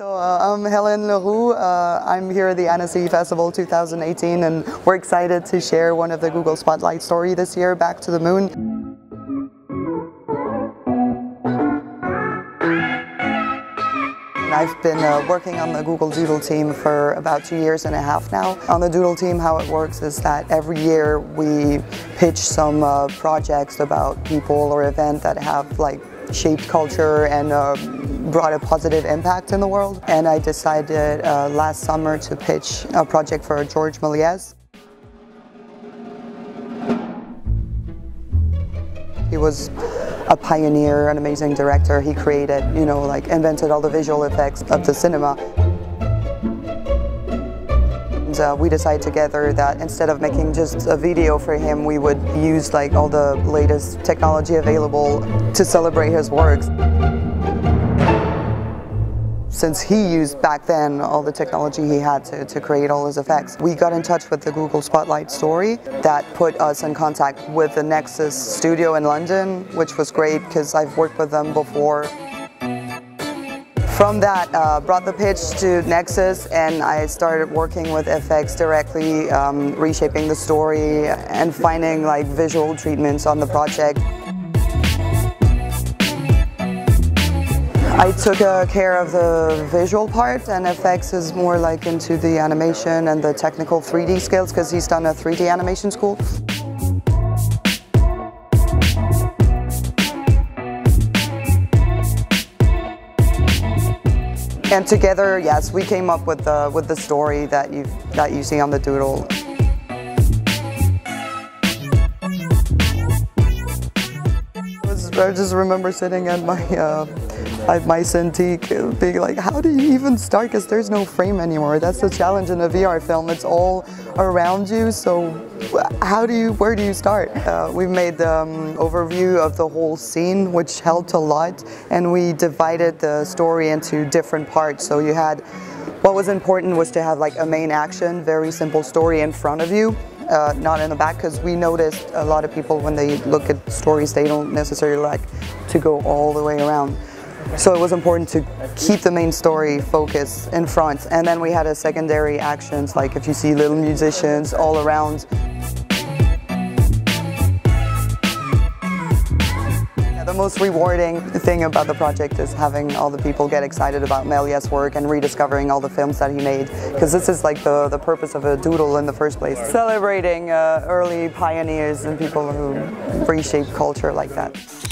So I'm Hélène Leroux. I'm here at the Annecy Festival 2018, and we're excited to share one of the Google Spotlight story this year, Back to the Moon. I've been working on the Google Doodle team for about 2.5 years now. On the Doodle team, how it works is that every year we pitch some projects about people or event that have shaped culture and brought a positive impact in the world. And I decided last summer to pitch a project for Georges Méliès. He was a pioneer, an amazing director. He created, invented all the visual effects of the cinema. And we decided together that instead of making just a video for him, we would use all the latest technology available to celebrate his works. Since he used back then all the technology he had to create all his effects, we got in touch with the Google Spotlight story that put us in contact with the Nexus Studio in London, which was great because I've worked with them before. From that, brought the pitch to Nexus, and I started working with FX directly, reshaping the story and finding visual treatments on the project. I took care of the visual part, and FX is more into the animation and the technical 3D skills because he's done a 3D animation school. And together, yes, we came up with the story that you see on the Doodle. I just remember sitting at my my Cintiq being how do you even start? Because there's no frame anymore. That's the challenge in a VR film. It's all around you, so where do you start? We made the overview of the whole scene, which helped a lot, and we divided the story into different parts. So you had, what was important was to have a main action, very simple story in front of you. Not in the back, because we noticed a lot of people when they look at stories, they don't necessarily to go all the way around. So it was important to keep the main story focus in front. And then we had a secondary actions, if you see little musicians all around. The most rewarding thing about the project is having all the people get excited about Méliès' work and rediscovering all the films that he made, because this is the purpose of a Doodle in the first place, celebrating early pioneers and people who reshape culture like that.